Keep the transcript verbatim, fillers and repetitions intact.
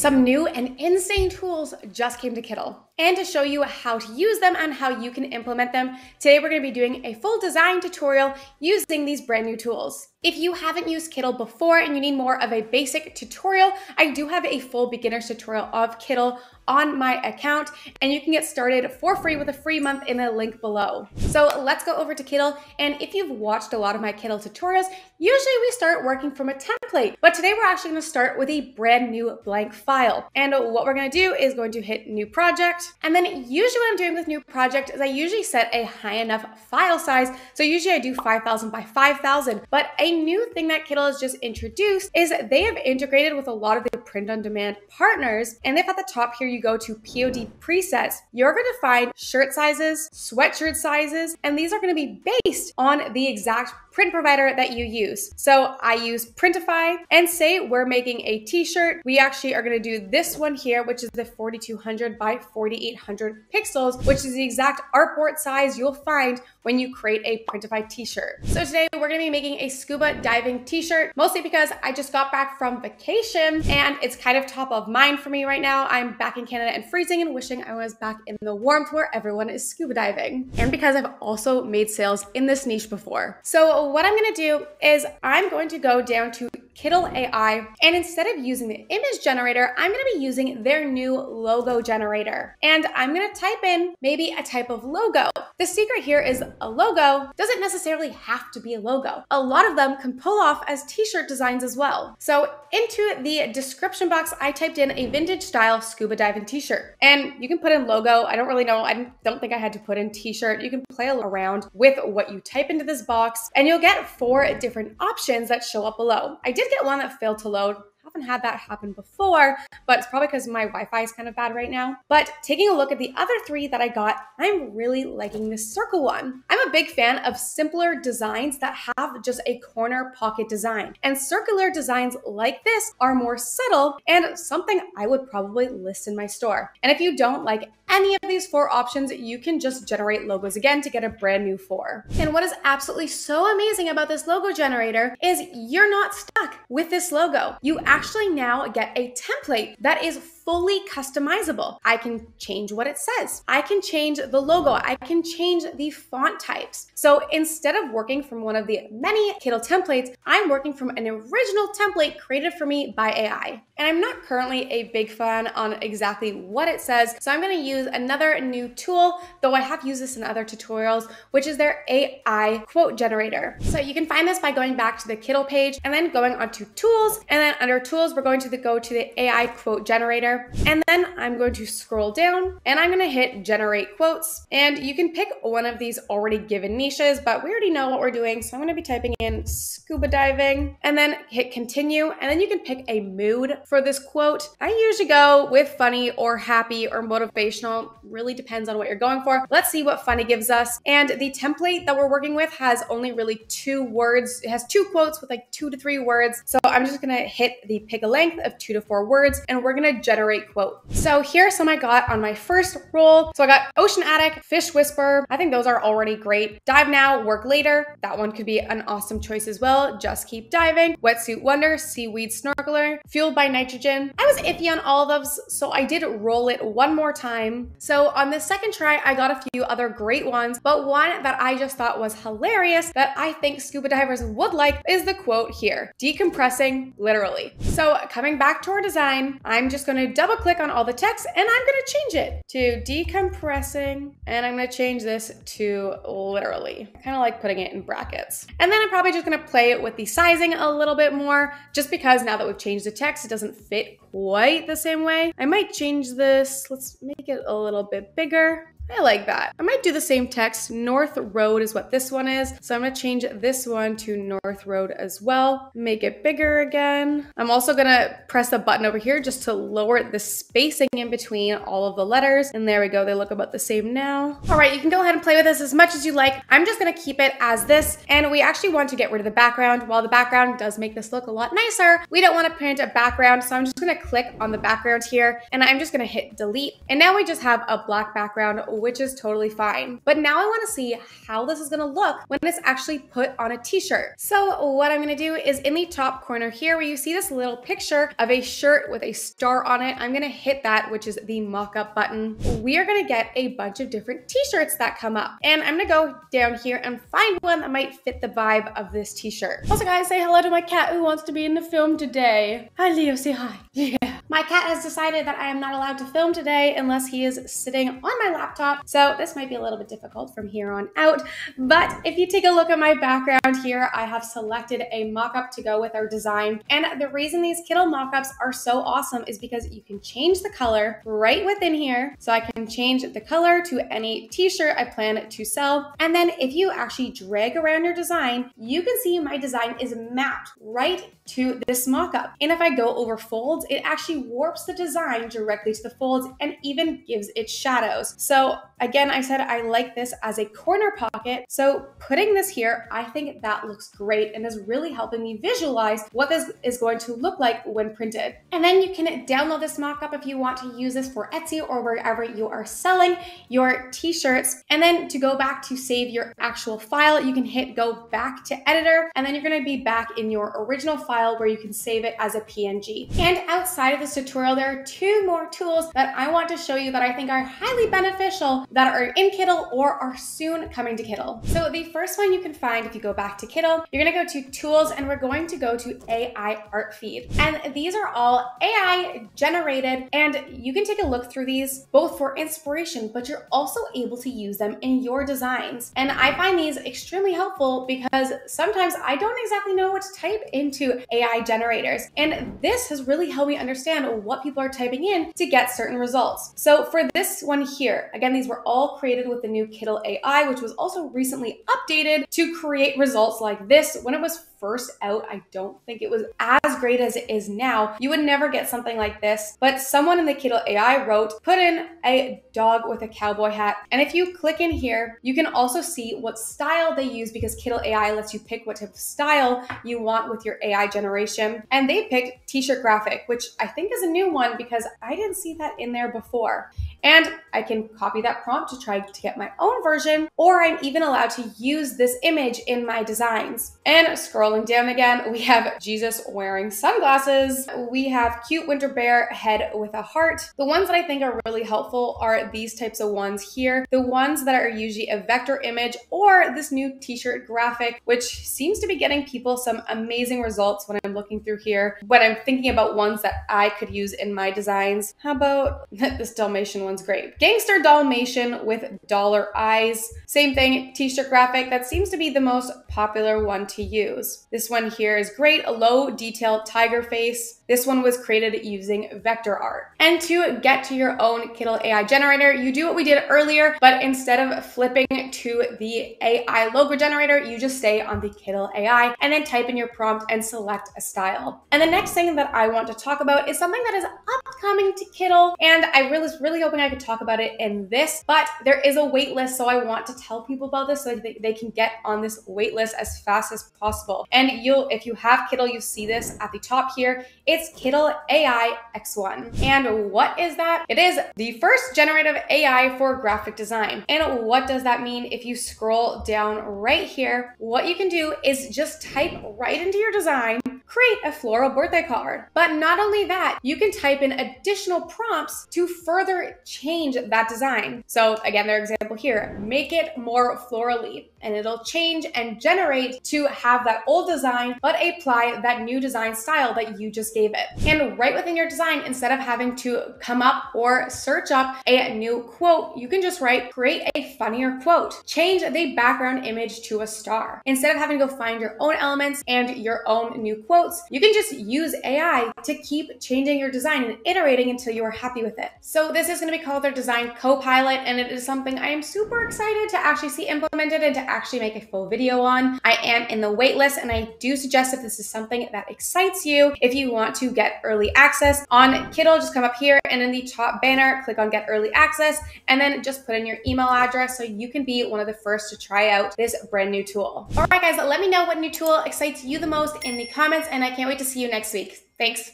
Some new and insane tools just came to Kittl. And to show you how to use them and how you can implement them, today we're gonna be doing a full design tutorial using these brand new tools. If you haven't used Kittl before and you need more of a basic tutorial, I do have a full beginner's tutorial of Kittl on my account, and you can get started for free with a free month in the link below. So let's go over to Kittl, and if you've watched a lot of my Kittl tutorials, usually we start working from a template, but today we're actually gonna start with a brand new blank file. And what we're gonna do is going to hit new project. And then usually what I'm doing with new project is I usually set a high enough file size. So usually I do five thousand by five thousand, but a new thing that Kittl has just introduced is they have integrated with a lot of the print on demand partners. And if at the top here you go to P O D presets, you're gonna find shirt sizes, sweatshirt sizes, and these are gonna be based on the exact print provider that you use. So I use Printify, and say we're making a t-shirt. We actually are gonna do this one here, which is the forty-two hundred by forty-eight hundred pixels, which is the exact artboard size you'll find when you create a Printify t-shirt. So today we're gonna be making a scuba diving t-shirt, mostly because I just got back from vacation and it's kind of top of mind for me right now. I'm back in Canada and freezing and wishing I was back in the warmth where everyone is scuba diving. And because I've also made sales in this niche before. So what I'm gonna do is I'm going to go down to Kittl A I, and instead of using the image generator, I'm gonna be using their new logo generator. And I'm gonna type in maybe a type of logo. The secret here is a logo doesn't necessarily have to be a logo. A lot of them can pull off as t-shirt designs as well. So into the description box, I typed in a vintage style scuba diving t-shirt. And you can put in logo. I don't really know. I don't think I had to put in t-shirt. You can play around with what you type into this box, and you'll get four different options that show up below. I did get one that failed to load. Haven't had that happen before, but it's probably because my Wi-Fi is kind of bad right now. But taking a look at the other three that I got, I'm really liking this circle one. I'm a big fan of simpler designs that have just a corner pocket design. And circular designs like this are more subtle and something I would probably list in my store. And if you don't like any of these four options, you can just generate logos again to get a brand new four. And what is absolutely so amazing about this logo generator is you're not stuck with this logo. You actually now get a template that is fully customizable. I can change what it says. I can change the logo. I can change the font types. So instead of working from one of the many Kittl templates, I'm working from an original template created for me by A I. And I'm not currently a big fan on exactly what it says, so I'm gonna use another new tool, though I have used this in other tutorials, which is their A I quote generator. So you can find this by going back to the Kittl page and then going onto tools, and then under tools, we're going to the, go to the A I quote generator. And then I'm going to scroll down and I'm gonna hit generate quotes, and you can pick one of these already given niches, but we already know what we're doing. So I'm gonna be typing in scuba diving and then hit continue. And then you can pick a mood for this quote. I usually go with funny or happy or motivational, really depends on what you're going for. Let's see what funny gives us. And the template that we're working with has only really two words. It has two quotes with like two to three words. So I'm just gonna hit the pick a length of two to four words, and we're gonna generate quote. So here's some I got on my first roll. So I got Ocean Attic, Fish Whisper. I think those are already great. Dive Now, Work Later. That one could be an awesome choice as well. Just Keep Diving, Wetsuit Wonder, Seaweed Snorkeler, Fueled by Nitrogen. I was iffy on all of those, so I did roll it one more time. So on the second try, I got a few other great ones, but one that I just thought was hilarious that I think scuba divers would like is the quote here, decompressing literally. So coming back to our design, I'm just gonna double click on all the text and I'm gonna change it to decompressing, and I'm gonna change this to literally. I kinda like putting it in brackets. And then I'm probably just gonna play it with the sizing a little bit more, just because now that we've changed the text, it doesn't fit quite the same way. I might change this, let's make it a little bit bigger. I like that. I might do the same text. North Road is what this one is. So I'm gonna change this one to North Road as well. Make it bigger again. I'm also gonna press the button over here just to lower the spacing in between all of the letters. And there we go, they look about the same now. All right, you can go ahead and play with this as much as you like. I'm just gonna keep it as this. And we actually want to get rid of the background. While the background does make this look a lot nicer, we don't wanna print a background. So I'm just gonna click on the background here and I'm just gonna hit delete. And now we just have a black background which is totally fine. But now I wanna see how this is gonna look when it's actually put on a t-shirt. So what I'm gonna do is in the top corner here where you see this little picture of a shirt with a star on it, I'm gonna hit that, which is the mock-up button. We are gonna get a bunch of different t-shirts that come up. And I'm gonna go down here and find one that might fit the vibe of this t-shirt. Also guys, say hello to my cat who wants to be in the film today. Hi Leo, say hi. Yeah. My cat has decided that I am not allowed to film today unless he is sitting on my laptop. So this might be a little bit difficult from here on out. But if you take a look at my background here, I have selected a mock-up to go with our design. And the reason these Kittl mock-ups are so awesome is because you can change the color right within here. So I can change the color to any t-shirt I plan to sell. And then if you actually drag around your design, you can see my design is mapped right to this mock-up. And if I go over folds, it actually warps the design directly to the folds and even gives it shadows. So again, I said I like this as a corner pocket. So putting this here, I think that looks great and is really helping me visualize what this is going to look like when printed. And then you can download this mock-up if you want to use this for Etsy or wherever you are selling your t-shirts. And then to go back to save your actual file, you can hit go back to editor, and then you're gonna be back in your original file where you can save it as a P N G. And outside of this tutorial, there are two more tools that I want to show you that I think are highly beneficial that are in Kittl or are soon coming to Kittl. So the first one you can find if you go back to Kittl, you're gonna go to tools and we're going to go to A I art feed. And these are all A I generated and you can take a look through these both for inspiration, but you're also able to use them in your designs. And I find these extremely helpful because sometimes I don't exactly know what to type into A I generators. And this has really helped me understand what people are typing in to get certain results. So for this one here, again, these were all created with the new Kittl A I, which was also recently updated to create results like this. When it was first out, I don't think it was as great as it is now. You would never get something like this, but someone in the Kittl A I wrote, put in a dog with a cowboy hat. And if you click in here, you can also see what style they use because Kittl A I lets you pick what type of style you want with your A I generation. And they picked t-shirt graphic, which I think is a new one because I didn't see that in there before. And I can copy that prompt to try to get my own version, or I'm even allowed to use this image in my designs. And scrolling down again, we have Jesus wearing sunglasses. We have cute winter bear head with a heart. The ones that I think are really helpful are these types of ones here. The ones that are usually a vector image or this new t-shirt graphic, which seems to be getting people some amazing results when I'm looking through here, when I'm thinking about ones that I could use in my designs. How about this Dalmatian one? One's great. Gangster Dalmatian with dollar eyes. Same thing, t-shirt graphic. That seems to be the most popular one to use. This one here is great, a low detail tiger face. This one was created using vector art. And to get to your own Kittl A I generator, you do what we did earlier, but instead of flipping to the A I logo generator, you just stay on the Kittl A I and then type in your prompt and select a style. And the next thing that I want to talk about is something that is upcoming to Kittl, and I was really hoping I could talk about it in this, but there is a wait list, so I want to tell people about this so that they can get on this wait list as fast as possible. And you'll, if you have Kittl, you see this at the top here. It's Kittl A I X one. And what is that? It is the first generative A I for graphic design. And what does that mean? If you scroll down right here, what you can do is just type right into your design, create a floral birthday card. But not only that, you can type in additional prompts to further change that design. So again, their example here, make it more florally, and it'll change and generate to have that old design, but apply that new design style that you just gave it. And right within your design, instead of having to come up or search up a new quote, you can just write, create a funnier quote, change the background image to a star. Instead of having to go find your own elements and your own new quote, you can just use A I to keep changing your design and iterating until you are happy with it. So this is going to be called their design co-pilot, and it is something I am super excited to actually see implemented and to actually make a full video on. I am in the waitlist, and I do suggest if this is something that excites you, if you want to get early access on Kittl, just come up here and in the top banner, click on get early access, and then just put in your email address so you can be one of the first to try out this brand new tool. All right, guys, let me know what new tool excites you the most in the comments. And I can't wait to see you next week. Thanks.